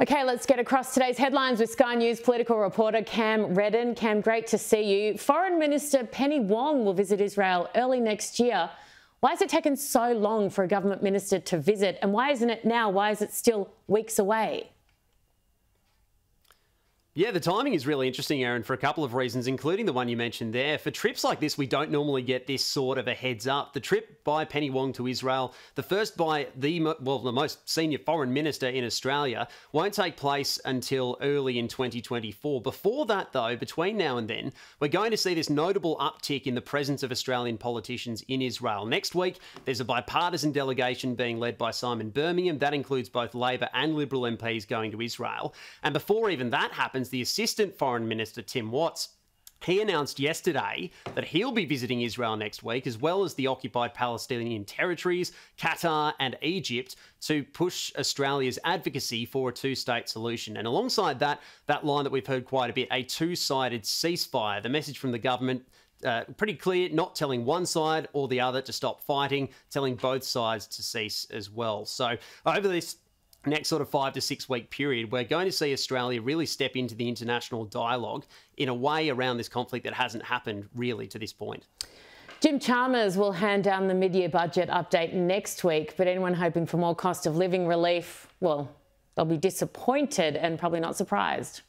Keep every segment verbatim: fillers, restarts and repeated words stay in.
Okay, let's get across today's headlines with Sky News political reporter Cam Reddin. Cam, great to see you. Foreign Minister Penny Wong will visit Israel early next year. Why has it taken so long for a government minister to visit, and why isn't it now? Why is it still weeks away? Yeah, the timing is really interesting, Aaron, for a couple of reasons, including the one you mentioned there. For trips like this, we don't normally get this sort of a heads up. The trip by Penny Wong to Israel, the first by the, well, the most senior foreign minister in Australia, won't take place until early in twenty twenty-four. Before that, though, between now and then, we're going to see this notable uptick in the presence of Australian politicians in Israel. Next week, there's a bipartisan delegation being led by Simon Birmingham. That includes both Labor and Liberal M Ps going to Israel. And before even that happens, the Assistant Foreign Minister, Tim Watts, he announced yesterday that he'll be visiting Israel next week, as well as the occupied Palestinian territories, Qatar and Egypt, to push Australia's advocacy for a two-state solution. And alongside that, that line that we've heard quite a bit, a two-sided ceasefire. The message from the government, Uh, pretty clear, not telling one side or the other to stop fighting, telling both sides to cease as well. So over this next sort of five to six week period, we're going to see Australia really step into the international dialogue in a way around this conflict that hasn't happened really to this point. Jim Chalmers will hand down the mid-year budget update next week, but anyone hoping for more cost of living relief, well, they'll be disappointed and probably not surprised.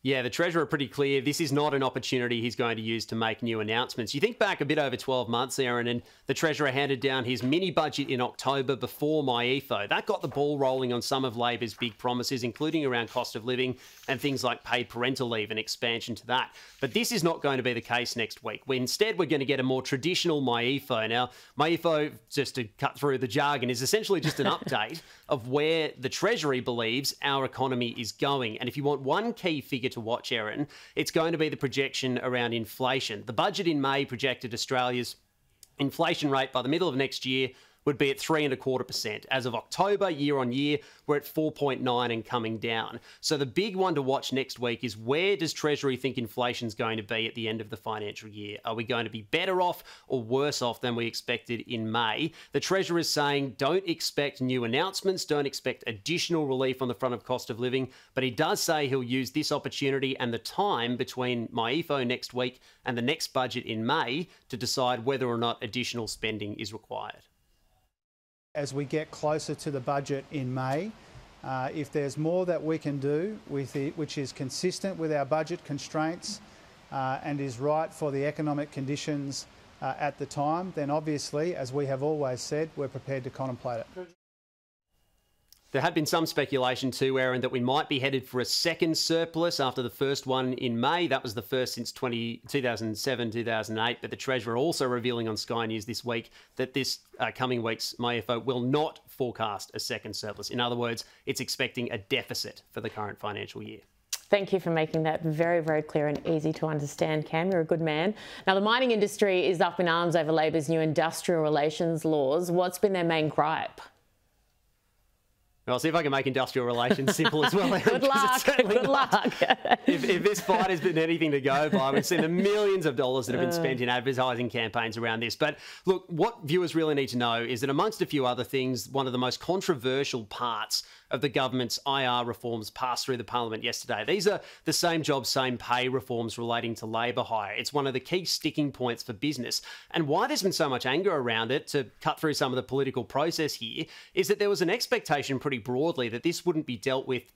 Yeah, the Treasurer pretty clear. This is not an opportunity he's going to use to make new announcements. You think back a bit over twelve months, Aaron, and the Treasurer handed down his mini-budget in October before MYEFO. That got the ball rolling on some of Labor's big promises, including around cost of living and things like paid parental leave and expansion to that. But this is not going to be the case next week. Instead, we're going to get a more traditional MYEFO. Now, MYEFO, just to cut through the jargon, is essentially just an update of where the Treasury believes our economy is going. And if you want one key figure to watch, Aaron, it's going to be the projection around inflation. The budget in May projected Australia's inflation rate by the middle of next year would be at three and a quarter percent. As of October, year on year, we're at four point nine and coming down. So the big one to watch next week is, where does Treasury think inflation's going to be at the end of the financial year? Are we going to be better off or worse off than we expected in May? The Treasurer is saying, don't expect new announcements, don't expect additional relief on the front of cost of living, but he does say he'll use this opportunity and the time between MYEFO next week and the next budget in May to decide whether or not additional spending is required. As we get closer to the budget in May, uh, if there's more that we can do with it, which is consistent with our budget constraints uh, and is right for the economic conditions uh, at the time, then obviously, as we have always said, we're prepared to contemplate it. There had been some speculation too, Aaron, that we might be headed for a second surplus after the first one in May. That was the first since two thousand seven, two thousand eight. But the Treasurer also revealing on Sky News this week that this uh, coming week's MYEFO will not forecast a second surplus. In other words, it's expecting a deficit for the current financial year. Thank you for making that very, very clear and easy to understand, Cam. You're a good man. Now, the mining industry is up in arms over Labor's new industrial relations laws. What's been their main gripe? I'll see if I can make industrial relations simple as well. Good luck. Good luck. if, if this fight has been anything to go by, we've seen the millions of dollars that have been spent in advertising campaigns around this. But look, what viewers really need to know is that, amongst a few other things, one of the most controversial parts of the government's I R reforms passed through the parliament yesterday. These are the same job, same pay reforms relating to labour hire. It's one of the key sticking points for business. And why there's been so much anger around it, to cut through some of the political process here, is that there was an expectation pretty broadly that this wouldn't be dealt with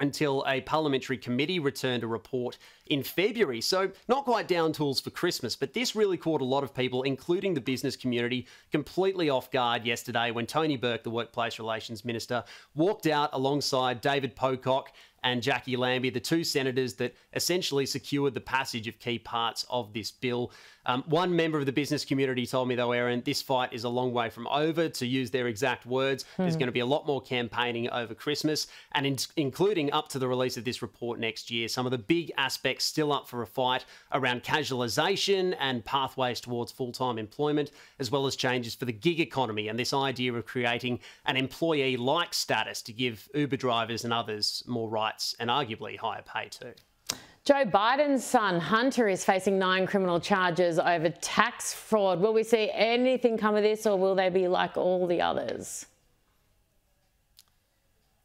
until a parliamentary committee returned a report in February. So not quite down tools for Christmas, but this really caught a lot of people, including the business community, completely off guard yesterday when Tony Burke, the Workplace Relations Minister, walked out alongside David Pocock and Jackie Lambie, the two senators that essentially secured the passage of key parts of this bill. Um, one member of the business community told me, though, Aaron, this fight is a long way from over, to use their exact words. Hmm. There's going to be a lot more campaigning over Christmas, and in including up to the release of this report next year, some of the big aspects still up for a fight around casualisation and pathways towards full-time employment, as well as changes for the gig economy and this idea of creating an employee-like status to give Uber drivers and others more rights, and arguably higher pay too. Joe Biden's son, Hunter, is facing nine criminal charges over tax fraud. Will we see anything come of this, or will they be like all the others?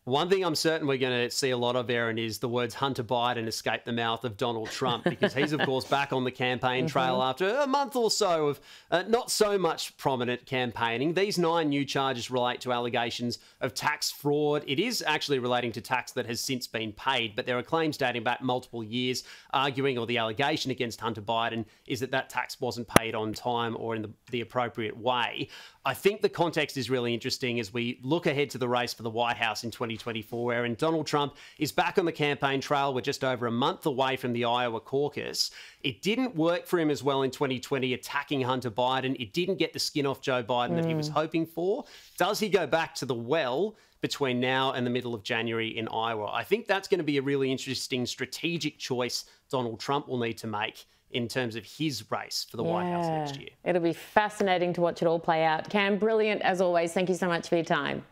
One thing I'm certain we're going to see a lot of, Erin, is the words Hunter Biden escape the mouth of Donald Trump, because he's, of course, back on the campaign trail mm-hmm. after a month or so of uh, not so much prominent campaigning. These nine new charges relate to allegations of tax fraud. It is actually relating to tax that has since been paid, but there are claims dating back multiple years arguing, or the allegation against Hunter Biden is that that tax wasn't paid on time or in the, the appropriate way. I think the context is really interesting as we look ahead to the race for the White House in twenty twenty-four, Erin. Donald Trump is back on the campaign trail. We're just over a month away from the Iowa caucus. It didn't work for him as well in twenty twenty, attacking Hunter Biden. It didn't get the skin off Joe Biden mm. that he was hoping for. Does he go back to the well between now and the middle of January in Iowa? I think that's going to be a really interesting strategic choice Donald Trump will need to make in terms of his race for the yeah. White House next year. It'll be fascinating to watch it all play out. Cam, brilliant as always. Thank you so much for your time.